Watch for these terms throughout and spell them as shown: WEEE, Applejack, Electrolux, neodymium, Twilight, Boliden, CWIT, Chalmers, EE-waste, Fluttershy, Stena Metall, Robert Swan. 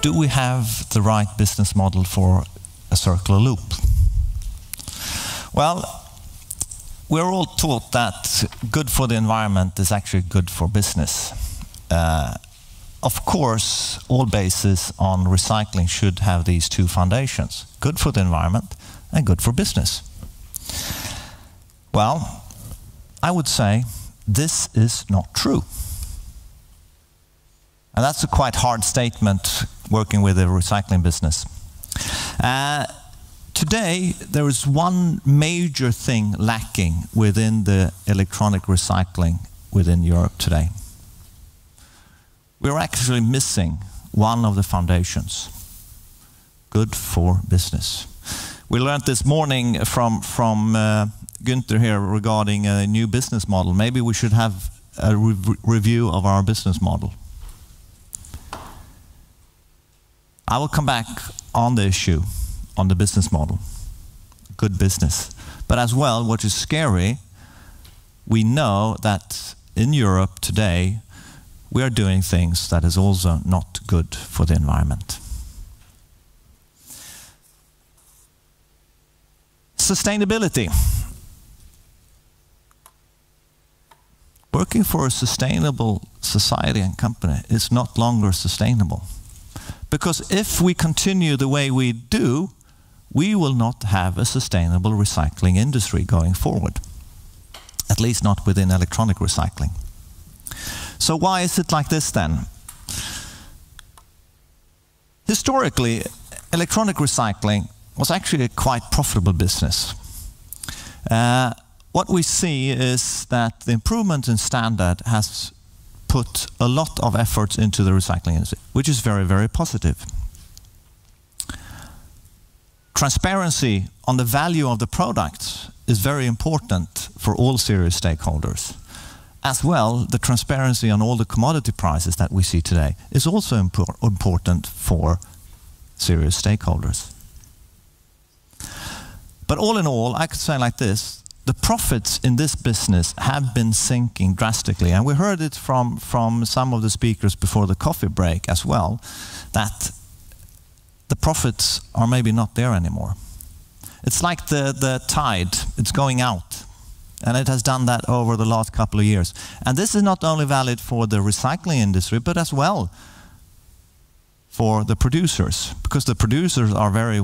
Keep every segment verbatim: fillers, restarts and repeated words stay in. do we have the right business model for a circular loop? Well, we're all taught that good for the environment is actually good for business. Uh, of course, all bases on recycling should have these two foundations, good for the environment and good for business. Well, I would say this is not true. And that's a quite hard statement working with the recycling business. Uh, today, there is one major thing lacking within the electronic recycling within Europe today. We're actually missing one of the foundations, good for business. We learned this morning from, from uh, Günther here regarding a new business model. Maybe we should have a re review of our business model. I will come back on the issue, on the business model, good business. But as well, what is scary, we know that in Europe today, we are doing things that is also not good for the environment. Sustainability. Working for a sustainable society and company is not longer sustainable. Because if we continue the way we do, we will not have a sustainable recycling industry going forward. At least not within electronic recycling. So why is it like this then? Historically, electronic recycling was actually a quite profitable business. Uh, what we see is that the improvement in standard has put a lot of efforts into the recycling industry, which is very, very positive. Transparency on the value of the product is very important for all serious stakeholders. As well, the transparency on all the commodity prices that we see today is also impor- important for serious stakeholders. But all in all, I could say like this, the profits in this business have been sinking drastically, and we heard it from, from some of the speakers before the coffee break as well, that the profits are maybe not there anymore. It's like the, the tide, it's going out, and it has done that over the last couple of years. And this is not only valid for the recycling industry, but as well for the producers, because the producers are very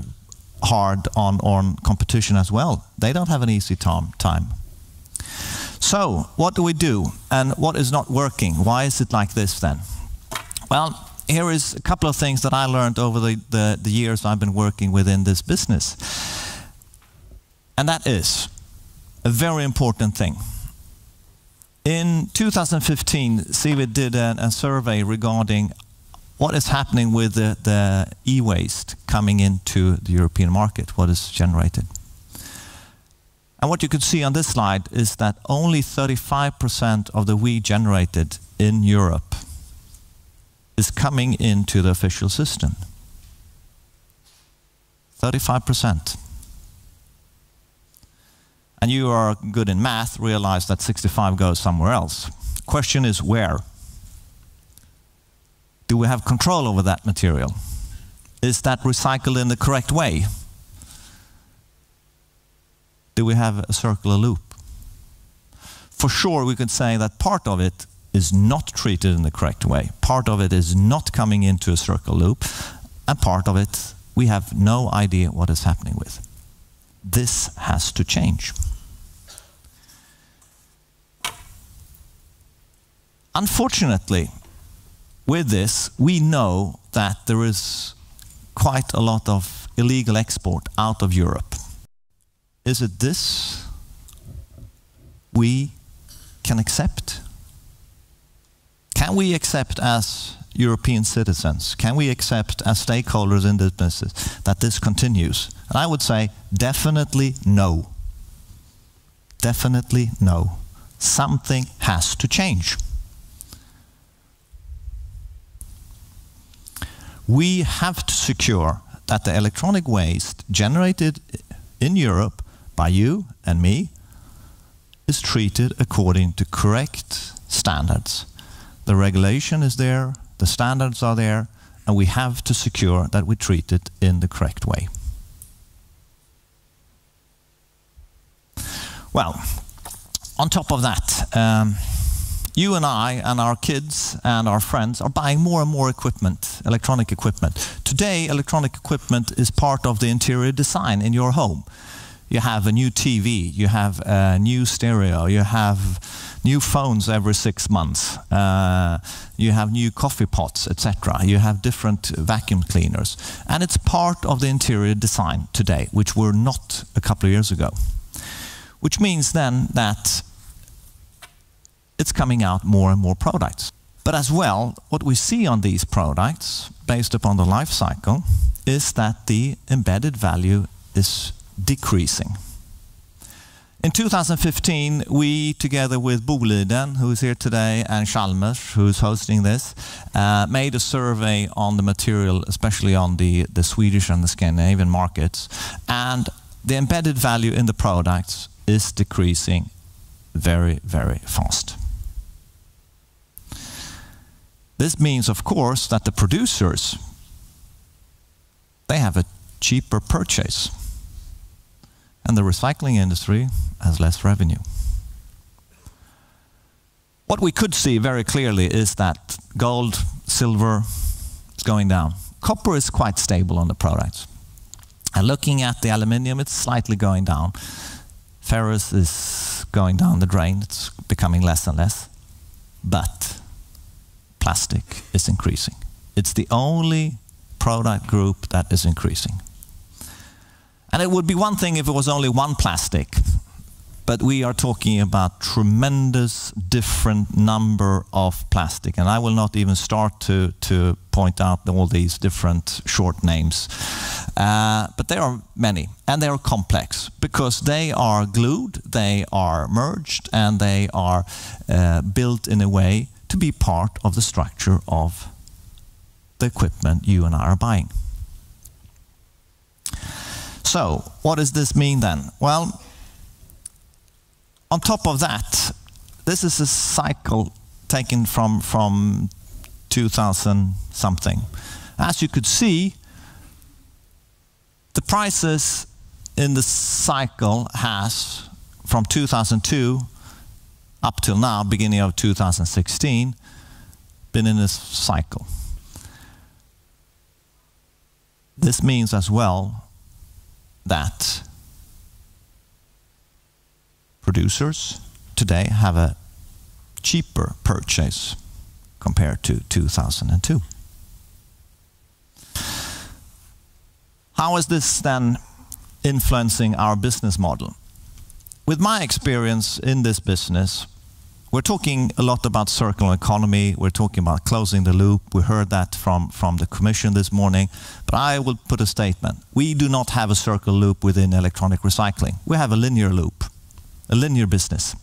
hard on, on competition as well. They don't have an easy time. So, what do we do? And what is not working? Why is it like this then? Well, here is a couple of things that I learned over the, the, the years I've been working within this business. And that is a very important thing. In two thousand fifteen, C W I T did a, a survey regarding what is happening with the, the e-waste coming into the European market, what is generated. And what you could see on this slide is that only thirty-five percent of the W E E E generated in Europe is coming into the official system. thirty-five percent. And you are good in math, realize that sixty-five goes somewhere else. Question is where? Do we have control over that material? Is that recycled in the correct way? Do we have a circular loop? For sure, we could say that part of it is not treated in the correct way. Part of it is not coming into a circular loop. And part of it, we have no idea what is happening with. This has to change. Unfortunately, with this, we know that there is quite a lot of illegal export out of Europe. Is it this we can accept? Can we accept as European citizens? Can we accept as stakeholders in this business that this continues? And I would say definitely no. Definitely no. Something has to change. We have to secure that the electronic waste generated in Europe by you and me is treated according to correct standards. The regulation is there, the standards are there, and we have to secure that we treat it in the correct way. Well, on top of that, um, you and I and our kids and our friends are buying more and more equipment, electronic equipment. Today, electronic equipment is part of the interior design in your home. You have a new T V, you have a new stereo, you have new phones every six months, uh, you have new coffee pots, et cetera. You have different vacuum cleaners. And it's part of the interior design today, which were not a couple of years ago. Which means then that it's coming out more and more products. But as well, what we see on these products, based upon the life cycle, is that the embedded value is decreasing. In two thousand fifteen, we, together with Boliden, who is here today, and Chalmers, who is hosting this, uh, made a survey on the material, especially on the, the Swedish and the Scandinavian markets. And the embedded value in the products is decreasing very, very fast. This means, of course, that the producers, they have a cheaper purchase. And the recycling industry has less revenue. What we could see very clearly is that gold, silver is going down. Copper is quite stable on the products. And looking at the aluminium, it's slightly going down. Ferrous is going down the drain. It's becoming less and less. But plastic is increasing. It's the only product group that is increasing. And it would be one thing if it was only one plastic, but we are talking about tremendous different number of plastic. And I will not even start to, to point out all these different short names. Uh, but there are many, and they are complex, because they are glued, they are merged, and they are uh, built in a way to be part of the structure of the equipment you and I are buying. So, what does this mean then? Well, on top of that, this is a cycle taken from, from two thousand something. As you could see, the prices in the cycle has, from two thousand two up till now, beginning of two thousand sixteen, been in this cycle. This means as well that producers today have a cheaper purchase compared to two thousand two. How is this then influencing our business model? With my experience in this business, we're talking a lot about circular economy, we're talking about closing the loop. We heard that from, from the Commission this morning, but I will put a statement. We do not have a circular loop within electronic recycling. We have a linear loop, a linear business.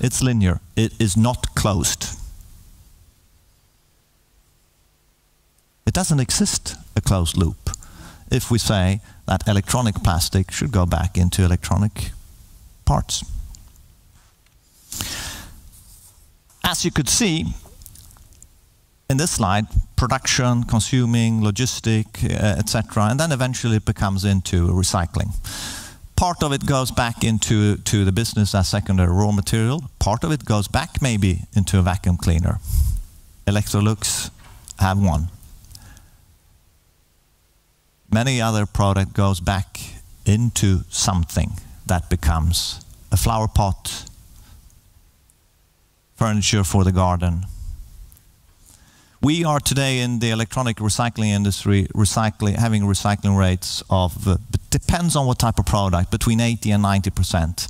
It's linear, it is not closed. It doesn't exist a closed loop if we say that electronic plastic should go back into electronic parts. As you could see in this slide, production, consuming, logistic, uh, et cetera, and then eventually it becomes into recycling. Part of it goes back into to the business as secondary raw material. Part of it goes back maybe into a vacuum cleaner. Electrolux have one. Many other product goes back into something that becomes a flower pot, furniture for the garden. We are today in the electronic recycling industry recycling, having recycling rates of, uh, depends on what type of product, between eighty and ninety percent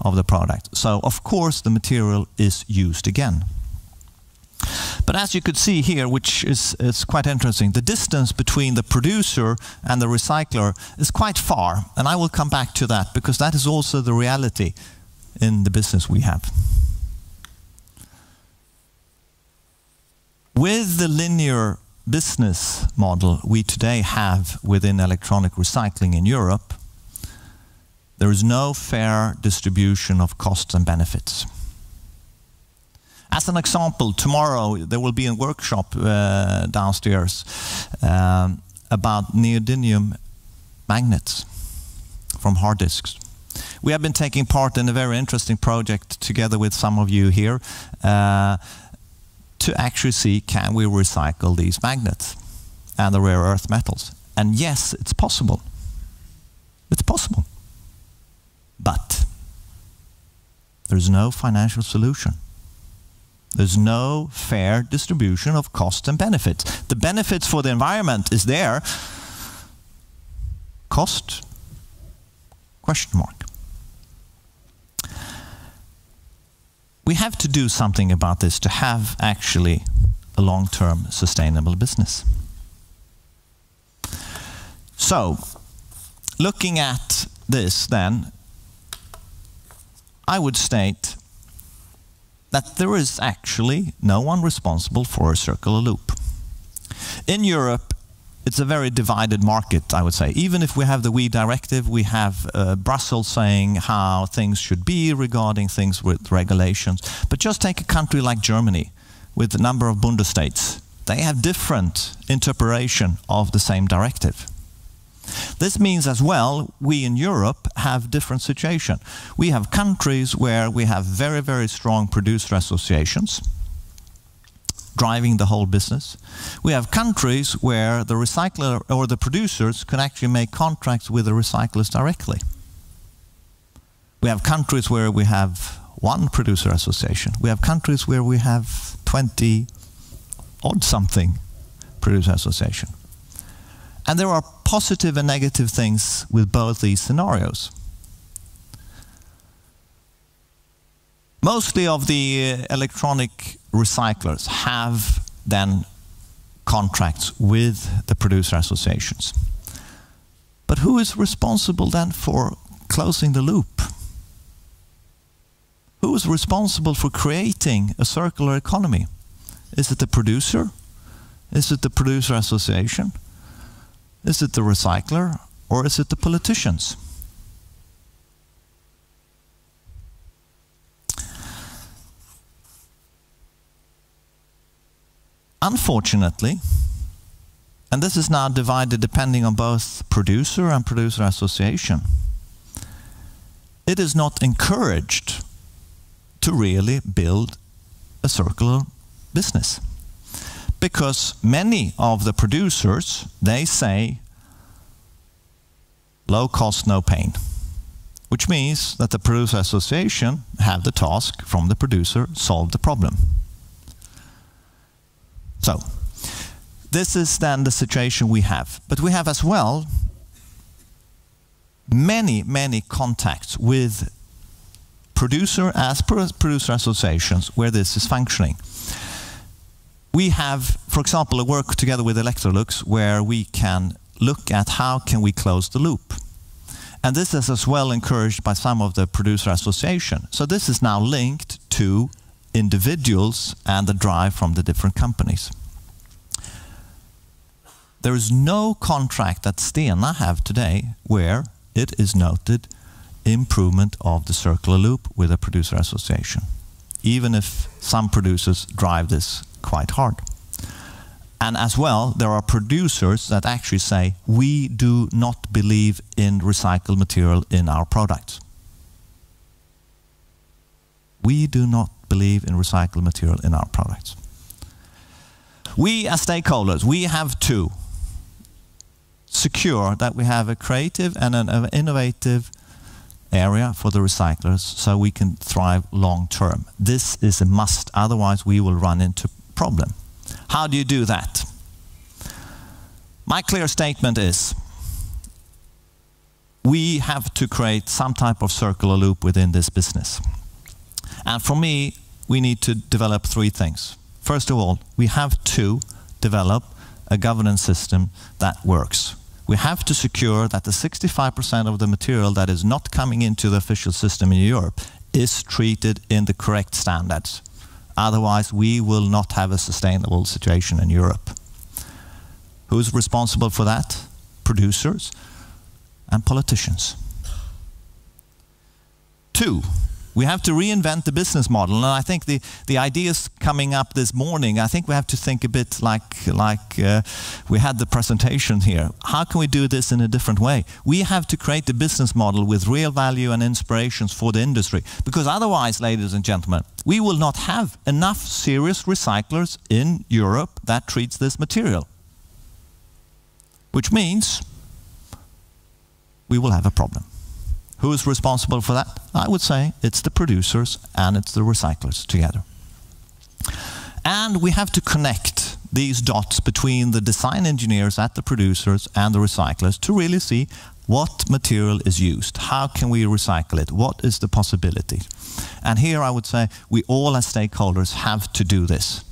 of the product. So of course the material is used again. But as you could see here, which is, is quite interesting, the distance between the producer and the recycler is quite far. And I will come back to that, because that is also the reality in the business we have. With the linear business model we today have within electronic recycling in Europe, there is no fair distribution of costs and benefits. As an example, tomorrow there will be a workshop uh, downstairs um, about neodymium magnets from hard disks. We have been taking part in a very interesting project together with some of you here uh, to actually see, can we recycle these magnets and the rare earth metals? And yes, it's possible. It's possible. But there's no financial solution. There's no fair distribution of costs and benefits. The benefits for the environment is there. Cost? Question mark. We have to do something about this to have actually a long-term sustainable business. So, looking at this then, I would state that there is actually no one responsible for a circular loop. In Europe, it's a very divided market, I would say. Even if we have the WEEE directive, we have uh, Brussels saying how things should be regarding things with regulations. But just take a country like Germany, with a number of Bundesstates. They have different interpretation of the same directive. This means as well, we in Europe have different situation. We have countries where we have very, very strong producer associations driving the whole business. We have countries where the recycler or the producers can actually make contracts with the recyclers directly. We have countries where we have one producer association. We have countries where we have twenty odd something producer association. And there are positive and negative things with both these scenarios. Mostly of the uh, electronic recyclers have then contracts with the producer associations. But who is responsible then for closing the loop? Who is responsible for creating a circular economy? Is it the producer? Is it the producer association? Is it the recycler, or is it the politicians? Unfortunately, and this is now divided depending on both producer and producer association, it is not encouraged to really build a circular business. Because many of the producers, they say, low cost, no pain. Which means that the producer association have the task from the producer, solve the problem. So, this is then the situation we have. But we have as well many, many contacts with producer as producer associations where this is functioning. We have, for example, a work together with Electrolux where we can look at how can we close the loop. And this is as well encouraged by some of the producer association. So this is now linked to individuals and the drive from the different companies. There is no contract that Stena have today where it is noted improvement of the circular loop with a producer association, even if some producers drive this quite hard. And as well, there are producers that actually say, we do not believe in recycled material in our products. We do not believe in recycled material in our products. We as stakeholders, we have to secure that we have a creative and an innovative area for the recyclers so we can thrive long term. This is a must, otherwise we will run into problem. How do you do that? My clear statement is we have to create some type of circular loop within this business. And for me, we need to develop three things. First of all, we have to develop a governance system that works. We have to secure that the sixty-five percent of the material that is not coming into the official system in Europe is treated in the correct standards. Otherwise, we will not have a sustainable situation in Europe. Who's responsible for that? Producers and politicians. Two, We have to reinvent the business model, and I think the, the ideas coming up this morning, I think we have to think a bit like, like uh, we had the presentation here. How can we do this in a different way? We have to create the business model with real value and inspirations for the industry, because otherwise, ladies and gentlemen, we will not have enough serious recyclers in Europe that treats this material, which means we will have a problem. Who is responsible for that? I would say it's the producers and it's the recyclers together. And we have to connect these dots between the design engineers at the producers and the recyclers to really see what material is used, how can we recycle it, what is the possibility. And here I would say we all as stakeholders have to do this.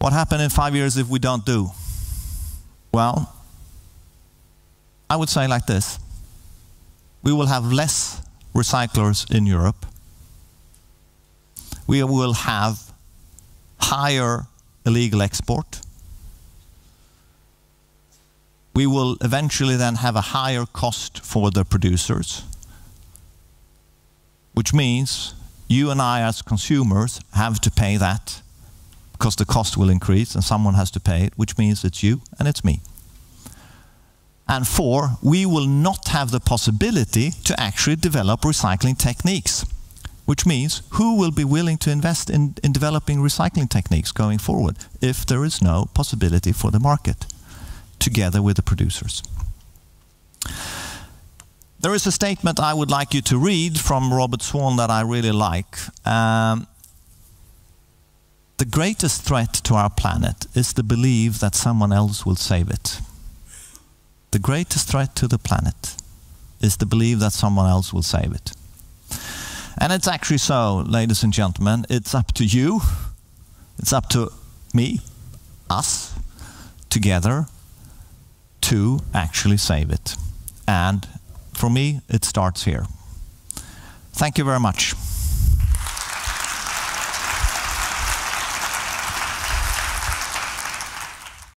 What happens in five years if we don't do? Well, I would say like this: we will have less recyclers in Europe. We will have higher illegal export. We will eventually then have a higher cost for the producers, which means you and I as consumers have to pay that, because the cost will increase and someone has to pay it, which means it's you and it's me. And four, we will not have the possibility to actually develop recycling techniques, which means who will be willing to invest in, in developing recycling techniques going forward if there is no possibility for the market, together with the producers. There is a statement I would like you to read from Robert Swan that I really like. Um, the greatest threat to our planet is the belief that someone else will save it. The greatest threat to the planet is the belief that someone else will save it. And it's actually so, ladies and gentlemen, it's up to you, it's up to me, us, together, to actually save it. And for me, it starts here. Thank you very much.